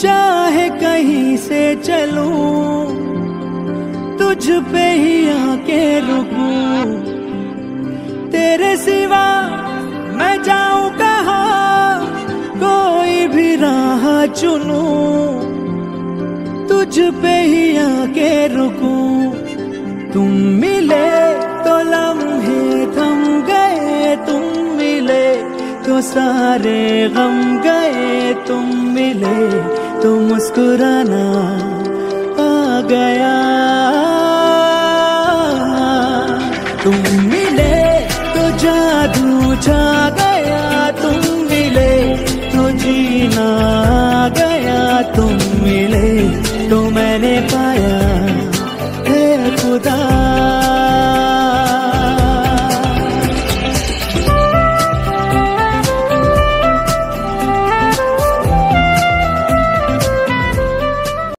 चाहे कहीं से चलूं, तुझ पे ही आके रुकूं, तेरे सिवा मैं जाऊं कहाँ, कोई भी राह चुनूं, तुझ पे ही आके रुकूं। तुम मिले तो लम्हे थम गए, तुम मिले तो सारे गम गए, तुम मिले तो मुस्कुराना आ गया। तुम मिले तो जादू छा गया, तुम मिले तो जीना आ गया, तुम मिले तो मैंने पाया है खुदा।